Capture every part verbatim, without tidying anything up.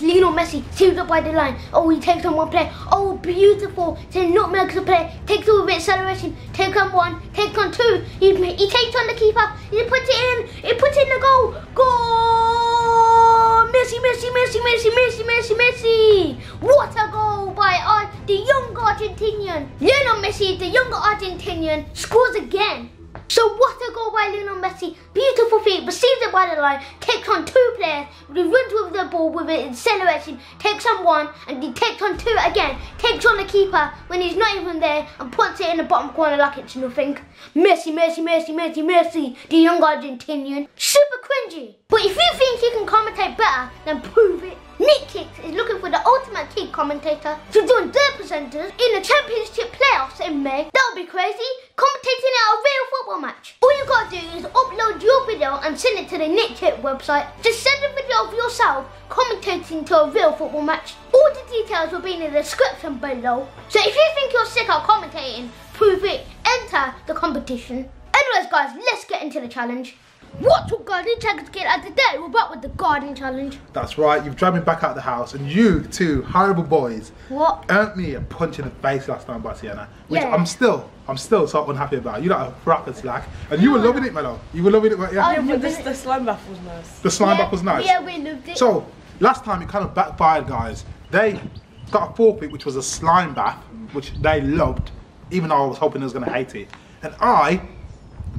Lionel Messi teams up by the line. Oh, he takes on one player. Oh, beautiful. Then not makes the player. Takes all of it, acceleration. Takes on one. Takes on two. He, he takes on the keeper. He puts it in. He puts it in the goal. Goal! Messi, Messi, Messi, Messi, Messi, Messi, Messi. What a goal by Ar the young Argentinian. Lionel Messi, the younger Argentinian, scores again. So what a goal by Lionel Messi, beautiful feet, receives it by the line, takes on two players, he runs with the ball with an acceleration, takes on one, and he takes on two again, takes on the keeper when he's not even there, and puts it in the bottom corner like it's nothing. Messi, Messi, Messi, Messi, Messi, the young Argentinian, super cringy. But if you think you can commentate better, then prove it. Nick Kicks is looking for the ultimate kid commentator to join their presenters in the championship playoffs in May. That'll be crazy, commentating at a real football match. All you gotta do is upload your video and send it to the Nick Kicks website. Just send a video of yourself commentating to a real football match. All the details will be in the description below. So if you think you're sick of commentating, prove it, enter the competition. Anyways guys, let's get into the challenge. What's up guys, it's Tekkerz Kid and today we're back with the garden challenge. That's right, you've dragged me back out of the house and you two horrible boys what? earned me a punch in the face last time by Sienna. Which yeah. I'm still, I'm still so unhappy about. You like a proper slack. And you were loving it, Melo. You were loving it, right? Yeah, yeah but this, the slime bath was nice. The slime yeah, bath was nice. Yeah, we loved it. So, last time it kind of backfired guys. They got a forfeit which was a slime bath, which they loved, even though I was hoping they was going to hate it. And I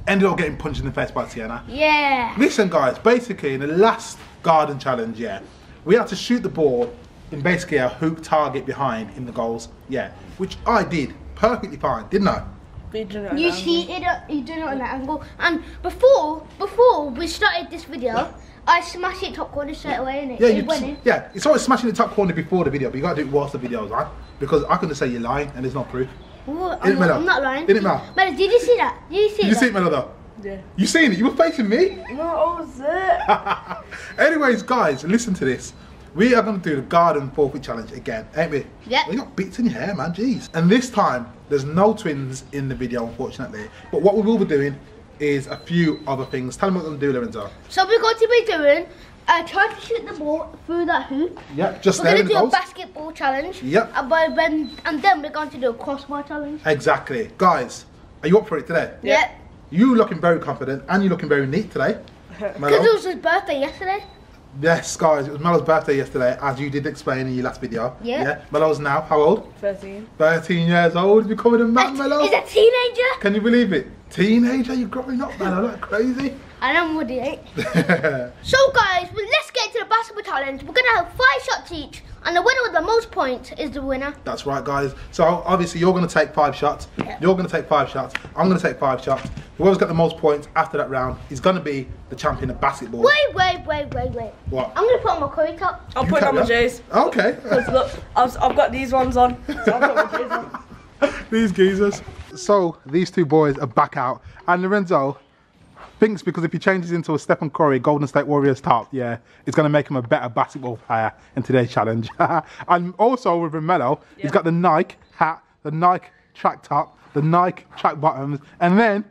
ended up getting punched in the face by Sienna. Yeah. Listen guys, basically in the last garden challenge, yeah, we had to shoot the ball in basically a hoop target behind in the goals, yeah, which I did perfectly fine, didn't I? You cheated, you did it on that angle. And before, before we started this video, yeah. I smashed it top corner straight away, innit? Yeah, it went in. Yeah, it's always smashing the top corner before the video, but you gotta do it whilst the video's on, because I can just say you're lying and there's no proof. What? I'm, not, I'm not lying. Did it matter? Melo, did you see that? Did you see did it? You see it, Melo, though? Yeah. You seen it? You were facing me? No, I was there. Anyways, guys, listen to this. We are going to do the garden forfeit challenge again, ain't we? Yeah. We got beats in your hair, man, jeez. And this time, there's no twins in the video, unfortunately. But what we will be doing is a few other things. Tell them what we're going to do, Lorenzo. So we're going to be doing Uh, try to shoot the ball through that hoop. Yep, just we're there in the We're going to do goals. a basketball challenge. Yep. And, by when, and then we're going to do a crossbar challenge. Exactly. Guys, are you up for it today? Yep. yep. You looking very confident and you looking very neat today. Because it was his birthday yesterday. Yes, guys, it was Melo's birthday yesterday, as you did explain in your last video. Yep. Yeah. Melo's now, how old? thirteen. thirteen years old, he's becoming a man, Melo. He's a teenager. Can you believe it? Teenager, you're growing up, Melo, that's crazy. And I'm Woody eight. So guys, well, let's get to the basketball challenge. We're going to have five shots each, and the winner with the most points is the winner. That's right guys. So obviously you're going to take five shots, yeah. you're going to take five shots, I'm going to take five shots. Whoever's got the most points after that round is going to be the champion of basketball. Wait, wait, wait, wait, wait. What? I'm going to put on my curry top. I'll you put it on my J's. Okay. Because look, I've, I've got these ones on. So I've got my J's on. These geezers. So these two boys are back out, and Lorenzo thinks because if he changes into a Stephen Curry Golden State Warriors top, yeah, it's going to make him a better basketball player in today's challenge. And also with Romello, yeah. he's got the Nike hat, the Nike track top, the Nike track bottoms, and then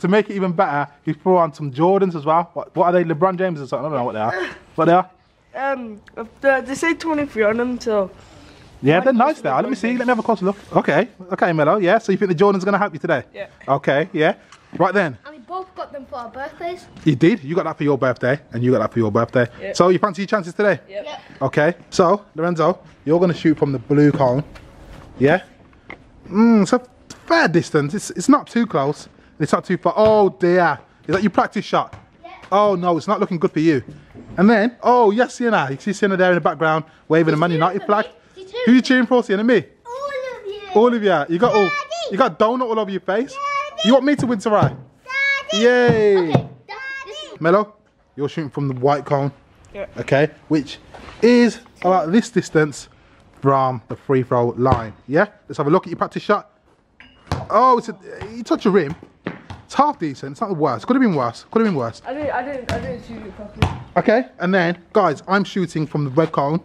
to make it even better, he threw on some Jordans as well. What, what are they? LeBron James or something? I don't know what they are. What they are? Um, they say twenty-three on them, so. Yeah, they're nice there. Let me see. Let me have a closer look. Okay. Okay, Melo. Yeah. So you think the Jordan's going to help you today? Yeah. Okay. Yeah. Right then. And we both got them for our birthdays. You did? You got that for your birthday and you got that for your birthday. Yep. So you fancy your chances today? Yep. yep. Okay. So, Lorenzo, you're going to shoot from the blue cone. Yeah? Mm, it's a fair distance. It's, it's not too close. It's not too far. Oh, dear. Is that your practice shot? Yeah. Oh, no. It's not looking good for you. And then, oh, yes, Sienna. You see Sienna there in the background waving a Man United flag. Who are you cheering for, Sienna? Me? All of you. All of you. You got Daddy. all. You got donut all over your face. Daddy. You want me to win today? Yay! Okay. Melo, you're shooting from the white cone. Yeah. Okay, which is about this distance from the free throw line. Yeah. Let's have a look at your practice shot. Oh, it's a. You touch a rim. It's half decent. It's not the worst. Could have been worse. Could have been worse. I didn't. I didn't. I didn't shoot it properly. Okay, and then guys, I'm shooting from the red cone.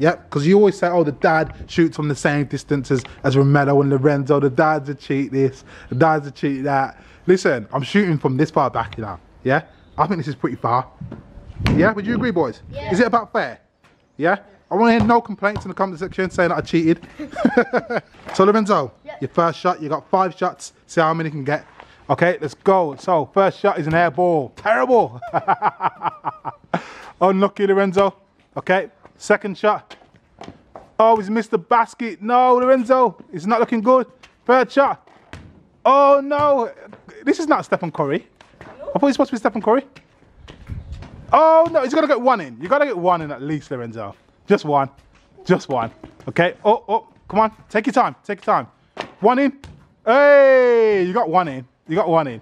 Yeah, because you always say, oh, the dad shoots from the same distance as, as Romello and Lorenzo. The dads are cheat this, the dads are cheat that. Listen, I'm shooting from this far back, you know. Yeah? I think this is pretty far. Yeah? Would you agree, boys? Yeah. Is it about fair? Yeah? I want to hear no complaints in the comment section saying that I cheated. So Lorenzo, yep. Your first shot, you got five shots. See how many you can get. Okay, let's go. So first shot is an air ball. Terrible. Unlucky Lorenzo. Okay, second shot. Oh, he's missed the basket. No, Lorenzo, it's not looking good. Third shot. Oh no, this is not Stephen Curry. Hello? I thought he was supposed to be Stephen Curry. Oh no, he's got to get one in. You got to get one in at least, Lorenzo. Just one, just one. Okay, oh, oh, come on, take your time, take your time. One in. Hey, you got one in, you got one in.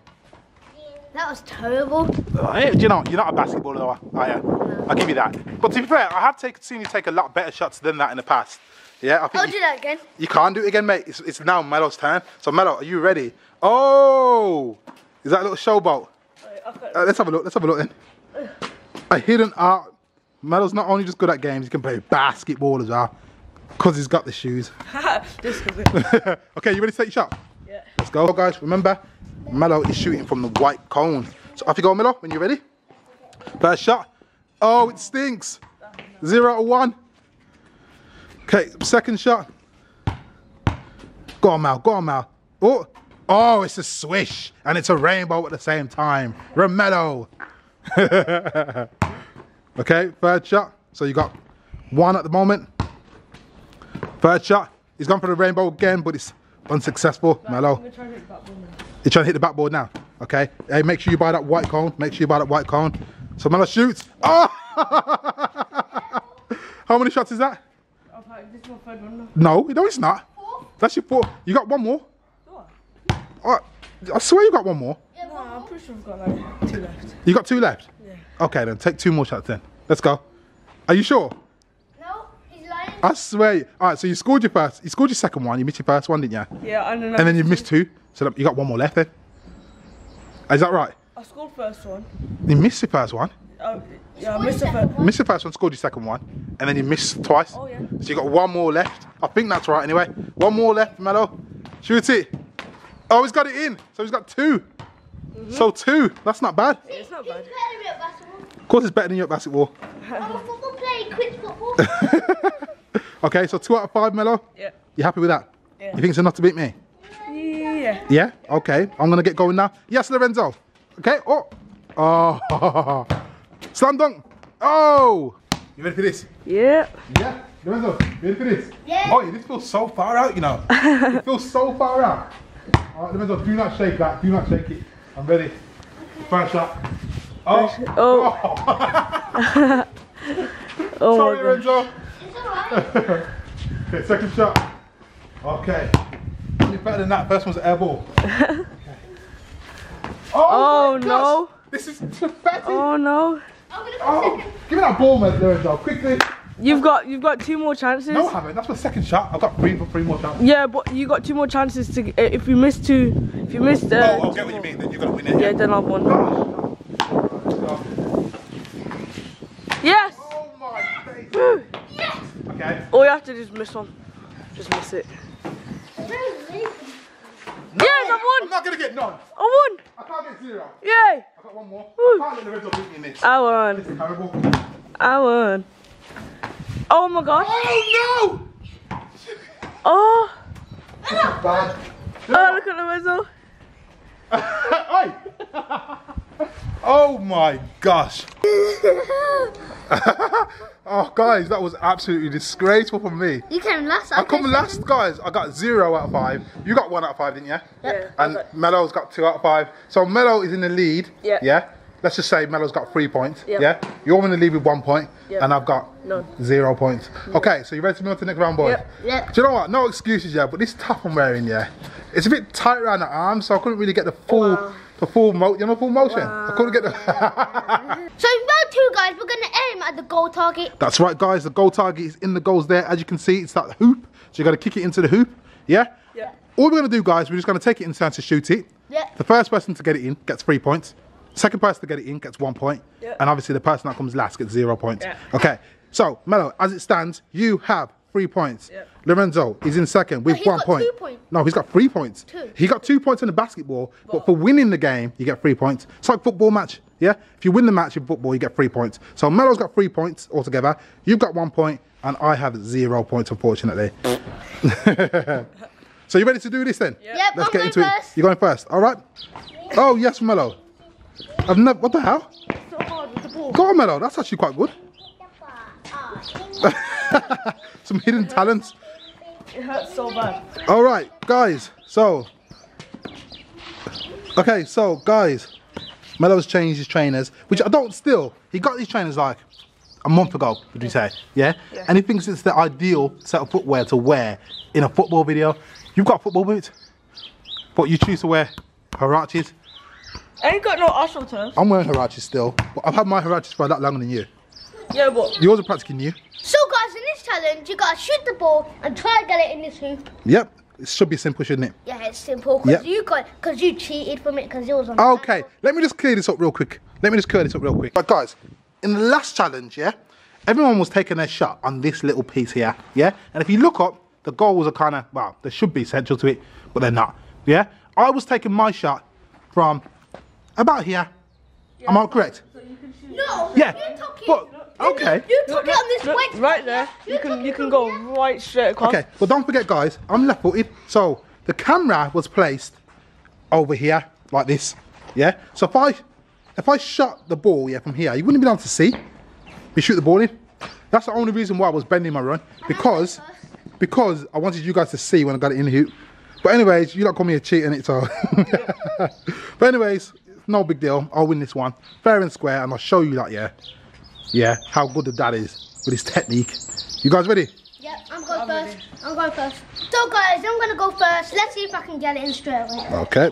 That was terrible. Oh, hey, do you know, you're not a basketballer though, I am. No. I'll give you that. But to be fair, I have take, seen you take a lot better shots than that in the past. Yeah, I think I'll you, do that again. You can't do it again, mate. It's, it's now Melo's turn. So Melo, are you ready? Oh, is that a little showboat? Uh, let's have a look, let's have a look then. A hidden art. Melo's not only just good at games, he can play basketball as well. Because he's got the shoes. Just because. Okay, you ready to take your shot? Yeah. Let's go, guys. Remember, Melo is shooting from the white cone. So off you go, Melo, when you're ready. First shot. Oh, it stinks. Zero to one. Okay, second shot. Go on, Mel. Go on, Mel. Oh, oh, it's a swish. And it's a rainbow at the same time. Romello. Okay, third shot. So you got one at the moment. Third shot. He's gone for the rainbow again, but it's unsuccessful. But Melo. You're trying to hit the backboard now. You're trying to hit the backboard now. Okay. Hey, make sure you buy that white cone. Make sure you buy that white cone. So Melo shoots. Oh! How many shots is that? This is my third one. No, no, it's not. Four? That's your four. You got one more? What? Oh, I swear you got one more. Yeah, no, I'm pretty sure I've got like two left. You got two left? Yeah. Okay then, take two more shots then. Let's go. Are you sure? No, he's lying. I swear you. Alright, so you scored your first, you scored your second one, you missed your first one, didn't you? Yeah, I don't know. And then you missed two, so you got one more left then. Is that right? I scored first one. You missed your first one? Um, yeah, I missed the first one. Missed the first one, scored your second one, and then you missed twice. Oh, yeah. So you got one more left. I think that's right anyway. One more left, Melo. Shoot it. Oh, he's got it in. So he's got two. Mm-hmm. So two. That's not bad. It's not bad. He's better than me at basketball. Of course, it's better than you at basketball. I'm a football player. Quit football. Okay, so two out of five, Melo. Yeah. You happy with that? Yeah. You think it's enough to beat me? Yeah. Yeah. Okay. I'm gonna get going now. Yes, Lorenzo. Okay. Oh. Oh. Slam dunk. Oh. You ready for this? Yeah. Yeah. Lorenzo, you ready for this? Yeah. Oh, this feels so far out, you know. It feels so far out. All right, Lorenzo, do not shake that. Do not shake it. I'm ready. Okay. First shot. Oh. Oh. Oh. Oh. Sorry, Lorenzo. It's alright. Okay, second shot. Okay. Only better than that. First one's an air ball. Okay. Oh, oh no. This is pathetic. Oh no. Oh, give me that ball, Lorenzo, quickly. You've got you've got two more chances. No, I haven't. That's my second shot. I've got three three more chances. Yeah, but you got two more chances to. If you miss two, if you miss. Uh, oh, I get what you mean. Then you've got to win it. Yeah, yeah. Then I've won. Oh. Yes. Oh my days. Yes. Okay. All you have to do is miss one. Just miss it. No, yes, I won! I'm not going to get none. I won! I can't get zero. Yay! I've got one more. Woo. I can't let the Lorenzo beat me in this. I won. This is terrible. I won. Oh my gosh. Oh no! Oh. This is bad. You know oh, what? Look at Lorenzo. Oi! Oh my gosh. Oh guys, that was absolutely disgraceful for me. You came last. I, I came last, second. Guys. I got zero out of five. You got one out of five, didn't you? Yeah. And okay. Melo's got two out of five. So Melo is in the lead. Yeah. Yeah. Let's just say Melo's got three points. Yep. Yeah. You're in the lead with one point, yep. And I've got None. zero points. Yep. Okay, so you ready to move on to the next round, boys? Yep. Yep. Do you know what? No excuses, yeah. But this top I'm wearing, yeah, it's a bit tight around the arms, so I couldn't really get the full. Wow. The full motion, you know, full motion. Wow. I couldn't get the. So in round two, guys, we're gonna aim at the goal target. That's right, guys. The goal target is in the goals there. As you can see, it's that hoop. So you gotta kick it into the hoop. Yeah. Yeah. All we're gonna do, guys, we're just gonna take it in turn to shoot it. Yeah. The first person to get it in gets three points. Second person to get it in gets one point. Yeah. And obviously, the person that comes last gets zero points. Yeah. Okay. So Melo, as it stands, you have three points. Yeah. Lorenzo is in second with no, one point. Two point. No, he's got three points. Two. He got two points in the basketball, Whoa. but for winning the game, you get three points. It's like a football match, yeah? If you win the match in football, you get three points. So Melo's got three points altogether. You've got one point, and I have zero points, unfortunately. So you ready to do this then? Yep. yep Let's I'm get into first. it. You're going first, all right? Oh, yes, Melo. I've never, what the hell? It's so hard with the ball. Go on, Melo, that's actually quite good. Some hidden talents. It hurts so bad. All right, guys, so. Okay, so guys, Melo's changed his trainers, which I don't still, he got his trainers like a month ago, would you say, yeah? yeah? And he thinks it's the ideal set of footwear to wear in a football video. You've got football boots, but you choose to wear Huaraches. I ain't got no Arsenal terms. I'm wearing Huaraches still, but I've had my Huaraches for a lot longer than you. Yeah, but yours are practically new. So guys, in this challenge, you gotta shoot the ball and try to get it in this hoop. Yep, it should be simple, shouldn't it? Yeah, it's simple, cause yep. you got, cause you cheated from it, cause it was on. Okay, let me just clear this up real quick. Let me just clear this up real quick. But guys, in the last challenge, yeah, everyone was taking their shot on this little piece here, yeah. And if you look up, the goals are kind of well, they should be central to it, but they're not. Yeah, I was taking my shot from about here. Yeah, Am I correct? So you can shoot no. Yeah, you took it. But, Okay. You, you took no, it on this no, wedge. Right there. You, you can you can go there. right straight across. Okay. Well, don't forget, guys. I'm left-footed, so the camera was placed over here like this. Yeah. So if I if I shot the ball yeah from here, you wouldn't be able to see. We shoot the ball in. That's the only reason why I was bending my run because because I wanted you guys to see when I got it in the hoop. But anyways, you lot call me a cheat in it, so. But anyways, no big deal. I'll win this one, fair and square, and I'll show you that. Yeah. Yeah, how good the dad is with his technique. You guys ready? Yep, I'm going I'm first. Ready. I'm going first. So guys, I'm gonna go first. Let's see if I can get it in straight away. Okay.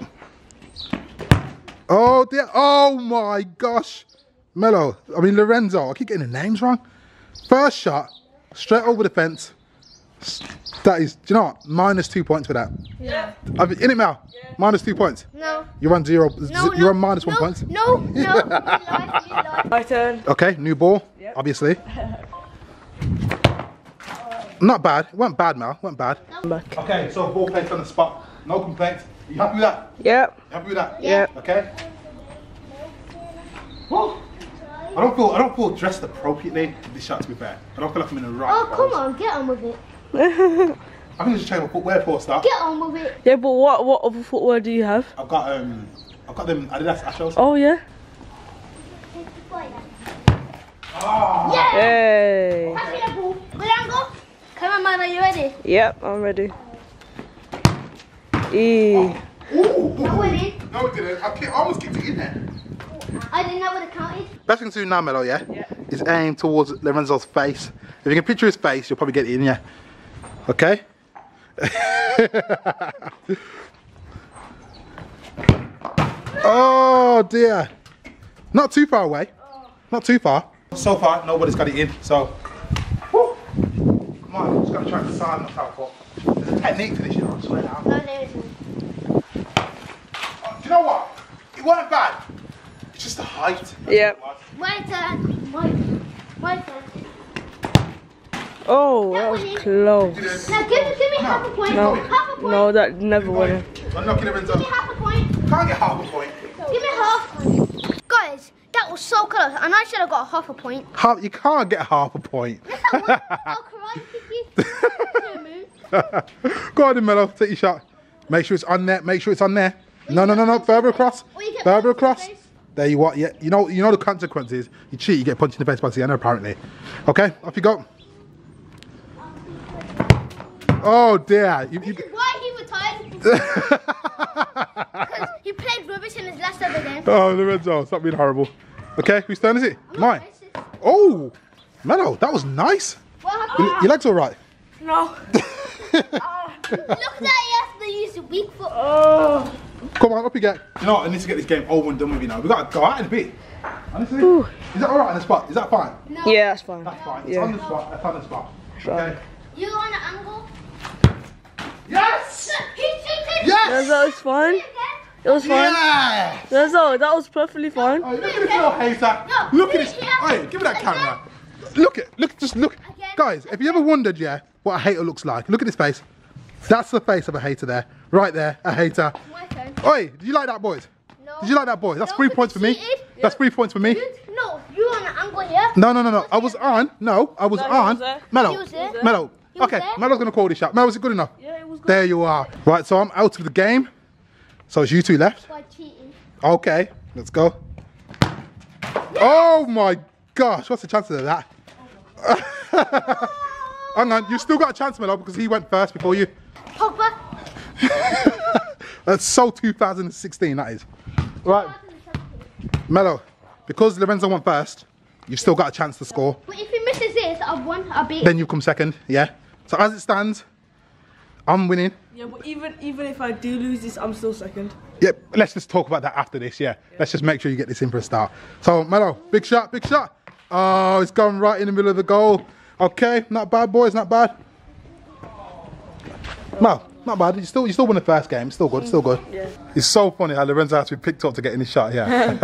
Oh dear, oh my gosh. Melo, I mean Lorenzo, I keep getting the names wrong. First shot, straight over the fence. That is, do you know what? Minus two points for that. Yeah. I've, in it, Mel? Yeah. Minus two points? No. You're on zero. No, you're on no, minus no, one no, point. No, no, no. You lied, you lied. My turn. Okay, new ball, yep. obviously. Not bad. It weren't bad, Mel. It weren't bad. No. Okay, so ball placed on the spot. No complaints. You happy with that? Yep. You happy with that? Yep. Okay. Woo. I don't feel I don't feel dressed appropriately for this shot, to be fair. I don't feel like I'm in the right. Oh, come on, get on with it. I can just change my footwear for a start. Get on with it. Yeah, but what what other footwear do you have? I've got um, I've got them Adidas Ashos. Oh yeah. Oh. Yeah. Hey. Happy ball. Good angle. Come on, man. Are you ready? Yep, I'm ready. E. Oh. Ooh. No, it didn't. No, it didn't. I, I almost kicked it in there. I didn't know what it counted. Best thing to do now, Melo, yeah, yeah, is aim towards Lorenzo's face. If you can picture his face, you'll probably get it in, yeah. Okay? Oh dear. Not too far away. Not too far. So far, nobody's got it in, so. Woo. Come on, I'm just going to try to sign myself up. There's a technique to this, you know, I swear now. No, there isn't. Oh, do you know what? It wasn't bad. It's just the height. Yeah. My turn. My, my turn. Oh, that, that was close. close. Now give, give me no. half a point. No, half a point. No, that never would have. I'm knocking it into. Give me half a point. Can't get half a point. Give me half. Guys, that was so close, and I should have got half a point. Half? You can't get half a point. Yes, I would. I'll cry if you. Go on, Melo. Take your shot. Make sure it's on there. Make sure it's on there. Well, no, no, no, no. Further across. Further across. There you are, yeah. You know, you know the consequences. You cheat, you get punched in the face by Sienna, apparently. Okay, off you go. Oh dear. You, you... This is why he retired. Because he played rubbish in his last ever game. Oh, Lorenzo, stop being horrible. Okay, whose turn is it? Mine. Oh, Melo, that was nice. What happened? Your, your leg's all right. No. uh, look at that, yes, they used a weak foot. Oh. Come on, up you get. You know what, I need to get this game over and done with you now. We've got to go out in a bit. Honestly, Ooh. is that alright on the spot? Is that fine? No. Yeah, that's fine. That's fine. It's yeah. on the spot. That's on the spot. Okay. You on the angle? Yes! He cheated! Yes! That was fine. It was fine. Yes! That's all. That was perfectly fine. Oh, look at this little hater. No, look at this. Hey, give me that camera. Look at, look, just look. Again. Guys, have you ever wondered, yeah, what a hater looks like. Look at his face. That's the face of a hater there. Right there, a hater. My turn. Oi, did you like that, boys? No. Did you like that, boys? That's no, three points for me. Cheated. That's three points for me. You, no, you on an angle here. No, no, no, no. I was on. No, I was no, on. Melo. Melo. Melo. Okay, Melo's going to call this shot. Melo, is it good enough? Yeah, it was good. There you are. Right, so I'm out of the game. So it's you two left. By cheating. Okay, let's go. Yes. Oh my gosh, what's the chances of that? Oh. Hang on, you've still got a chance, Melo, because he went first before you. Pogba. That's so two thousand sixteen, that is. Right, Melo, because Lorenzo went first, you've still got a chance to score. But if he misses this, I've won, I'll beat. Then you come second, yeah. So as it stands, I'm winning. Yeah, but even even if I do lose this, I'm still second. Yep, yeah, let's just talk about that after this, yeah. yeah. Let's just make sure you get this in for a start. So, Melo, big shot, big shot. Oh, it's gone right in the middle of the goal. Okay, not bad, boys, not bad. Mel, not bad. You still, you still won the first game. Still good, still good. Yeah. It's so funny how Lorenzo has to be picked up to get in his shot here.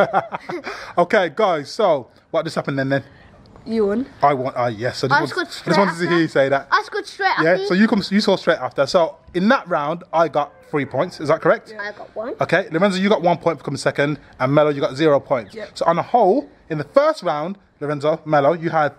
Okay, guys, so what just happened then? Then you won. I won. Ah, uh, yes. I just, I wanted, scored straight I just wanted to hear you say that. I scored straight after. Yeah. So you come, you saw straight after. So in that round, I got three points. Is that correct? Yeah. I got one. Okay, Lorenzo, you got one point for coming second, and Melo, you got zero points. Yep. So on a whole, in the first round, Lorenzo, Melo, you had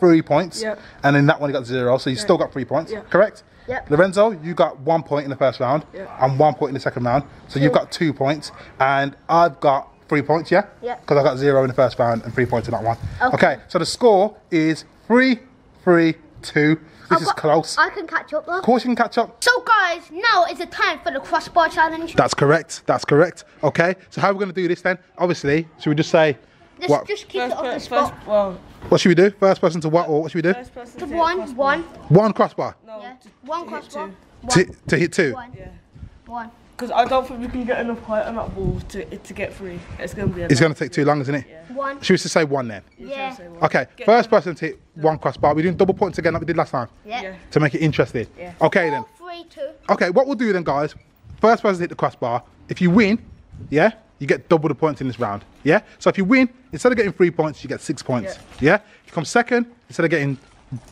three points, yep. And in that one you got zero, so you yep. still got three points, yep. correct? Yep. Lorenzo, you got one point in the first round, yep. and one point in the second round, so two. You've got two points, and I've got three points, yeah? Yeah. Because I got zero in the first round and three points in that one. Okay, okay, so the score is three, three, two. This I've is got, close. I can catch up though. Of course you can catch up. So guys, now is the time for the crossbar challenge. That's correct, that's correct. Okay, so how are we going to do this then? Obviously, should we just say, Let's what? just keep first, it off the spot. First, well, what should we do? First person to what? Or what should we do? To one, one. One crossbar? No. Yeah. To, one to crossbar. One. To, to hit two? One. Yeah. One. Because I don't think we can get enough height on that ball to, to get three. It's going to be a It's going to take too long, isn't it? Yeah. One. Should we just say one then? Yeah. yeah. Okay, get first one. person to hit yeah. one crossbar. We're doing double points again like we did last time? Yeah. yeah. To make it interesting? Yeah. Okay then. Four, three, two. Okay, what we'll do then, guys, first person to hit the crossbar, if you win, yeah? you get double the points in this round, yeah? So if you win, instead of getting three points, you get six points, yeah? yeah? If you come second, instead of getting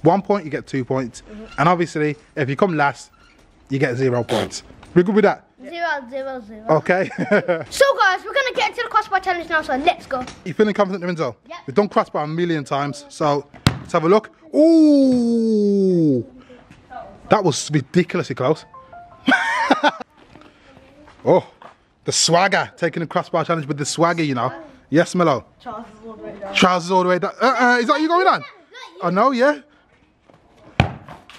one point, you get two points. Mm-hmm. And obviously, if you come last, you get zero points. We good with that? Zero, zero, zero. Okay. So guys, we're gonna get into the crossbar challenge now, so let's go. You feeling confident, Lorenzo? Yeah. We've done crossbar a million times, so let's have a look. Ooh! That was ridiculously close. Oh. The swagger, taking the crossbar challenge with the swagger, you know. Yes, Melo. Trousers all the way down. Trousers all the way down. Uh, uh, is that you going on? Oh, no, yeah.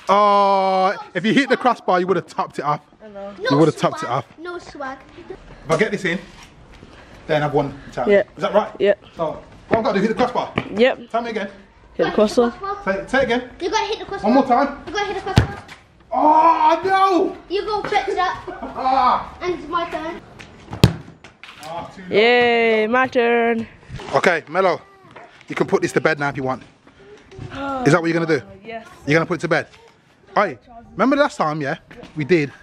Oh, if you hit the crossbar, you would have topped it off. No you would have topped it off. No swag. If I get this in, then I've won the challenge. Yep. Is that right? Yeah. So, what I've got to do, hit the crossbar. Yep. Tell me again. Hit the crossbar. Say, say it again. You've got to hit the crossbar. One more time. You've got to hit the crossbar. Oh, no. You go fix that. Ah. And it's my turn. Oh, Yay, my turn. Okay, Melo, you can put this to bed now if you want. Oh, is that what you're going to do? Yes. You're going to put it to bed? Hey, remember last time, yeah, we did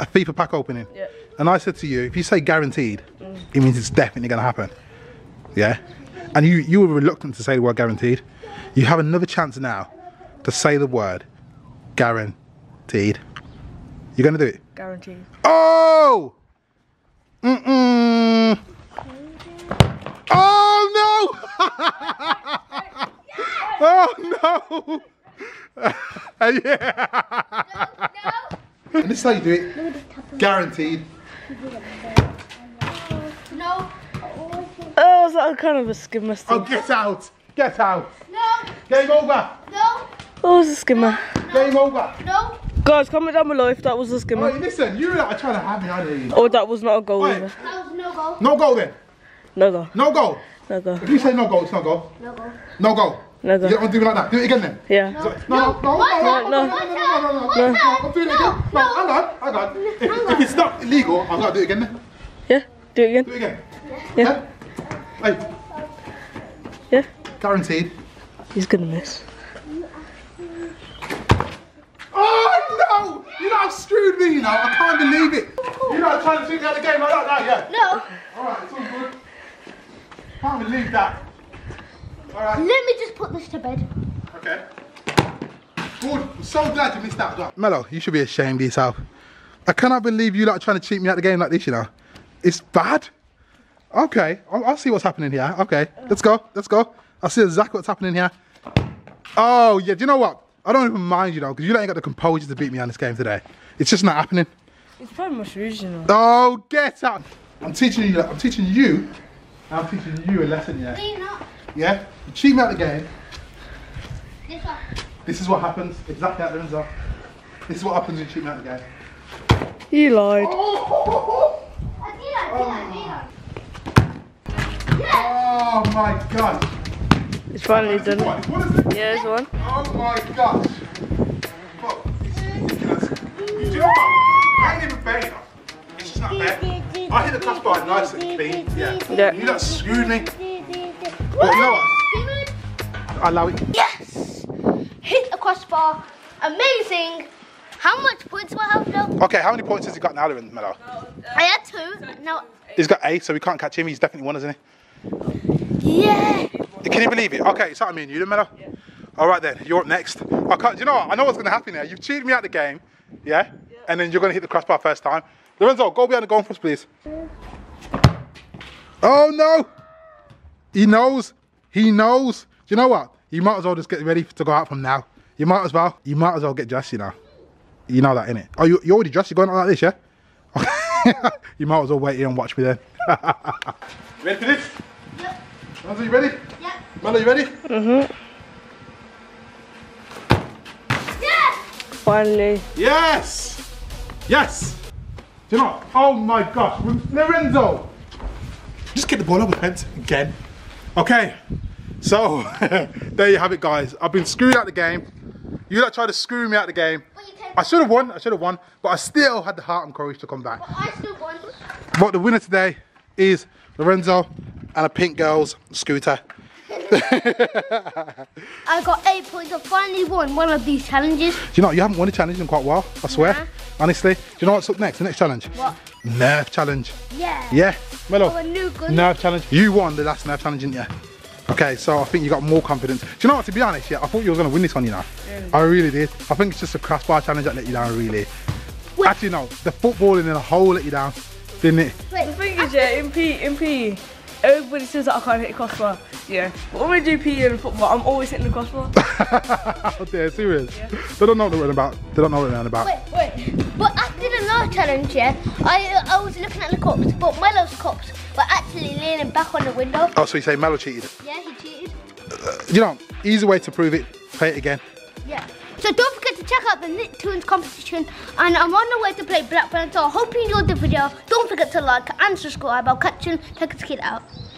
a FIFA pack opening. Yeah. And I said to you, if you say guaranteed, mm. it means it's definitely going to happen. Yeah? And you, you were reluctant to say the word guaranteed. You have another chance now to say the word guaranteed. You're going to do it? Guaranteed. Oh! Mm-mm. Oh no! Oh no! Yeah! And this is how you do it. Guaranteed. No. Oh, is that kind of a skimmer mistake? Oh, get out! Get out! No! Game over! No! Oh, it was a skimmer. No. Game over! No! Guys, comment down below if that was a skimmer. Oh, wait, listen, you lot are trying to have me out of here. Oh, that was not a goal. That was no goal. No goal then? No goal. No goal? No goal. If you say no goal, it's no goal. No goal. No goal. No goal. You don't want to do it like that. Do it again then. Yeah. No. No. No. No. No. No. No. No. I'm doing it again. No. Hang on. Hang on. If, if it's not illegal, I've got to do it again then. Yeah. Do it again. Do it again. Yeah. Hey. Yeah. Yeah. Guaranteed. He's going to miss. Oh no! You know I've screwed me, you know. I can't believe it. You know I'm trying to figure out the game like that now, yeah? No. Alright, it's all good. Can't believe that. Alright. Let me just put this to bed. Okay. Good. I'm so glad you missed out, though. Melo, you should be ashamed of yourself. I cannot believe you like trying to cheat me out of the game like this, you know. It's bad. Okay, I'll, I'll see what's happening here. Okay, let's go, let's go. I'll see exactly what's happening here. Oh, yeah, do you know what? I don't even mind, you know, because you don't got the composure to beat me on this game today. It's just not happening. It's probably much original. Oh, get up! I'm teaching you, I'm teaching you, I'm teaching you a lesson, yeah? No, you're not. Yeah? You cheat me out of the game. This one. This is what happens, exactly how Lorenzo. This is what happens when you cheat me out of the game. You lied. Oh, I did, I did, I did. Oh my god. It's finally oh, done. It. What is it? Yeah, it's one. Oh my gosh. Look, it's ridiculous. You know what? I ain't even baiting her. It's just not fair. I hit the crossbar nice and clean. Yeah. yeah. You like screwed me. But you know what? I allow it. Yes! Hit the crossbar. Amazing. How much points do I have now? Okay, how many points has he got now, Lorenzo? No, uh, I had two. So no. He's got eight, so we can't catch him. He's definitely won, isn't he? Yeah. Can you believe it? Okay, it's not me and you, then, Melo. Yeah. All right then, you're up next. I can't. You know what? I know what's going to happen here. You've cheated me out of the game, yeah? yeah? And then you're going to hit the crossbar first time. Lorenzo, go behind the goal for us, please. Yeah. Oh no! He knows. He knows. Do you know what? You might as well just get ready to go out from now. You might as well. You might as well get dressed, you know. You know that, innit? Oh, you, you already dressed? You're going out like this, yeah? You might as well wait here and watch me then. Ready for this? Yeah. Lorenzo, you ready? Yeah. Melo, you ready? Mm-hmm. Yes! Finally. Yes! Yes! Do you know what? Oh my gosh, Lorenzo! Just get the ball over the fence again. Okay, so there you have it, guys. I've been screwed out of the game. You lot tried to screw me out of the game. I should have won, I should have won, but I still had the heart and courage to come back. But I still won. But the winner today is Lorenzo and a pink girl's scooter. I got eight points. I finally won one of these challenges. Do you know, you haven't won a challenge in quite a while, I swear. Nah. Honestly. Do you know what's up next? The next challenge? What? Nerf challenge. Yeah. Yeah. Melo. Oh, a new gun. Nerf challenge. You won the last Nerf challenge, didn't you? Okay, so I think you got more confidence. Do you know what, to be honest, yeah, I thought you were going to win this one, you know. Yeah. I really did. I think it's just a crossbar challenge that let you down, really. Wait. Actually, no, the footballing in a hole let you down, didn't it? Wait. The thing is, yeah, in P, in P, everybody says that I can't hit a crossbar. Yeah, but when we do P E and football, I'm always hitting the crossbar. Oh dear, serious? Yeah. They don't know what they're about. They don't know what they're about. Wait, wait. But after the last challenge, yeah, I, I was looking at the cops, but Melo's cops were actually leaning back on the window. Oh, so you say Melo cheated? Yeah, he cheated. Uh, you know, easy way to prove it, play it again. Yeah. So don't forget to check out the Nicktoons competition, and I'm on the way to play Blackburn, so I hope you enjoyed the video. Don't forget to like and subscribe. I'll catch you. Tekkerz Kid out.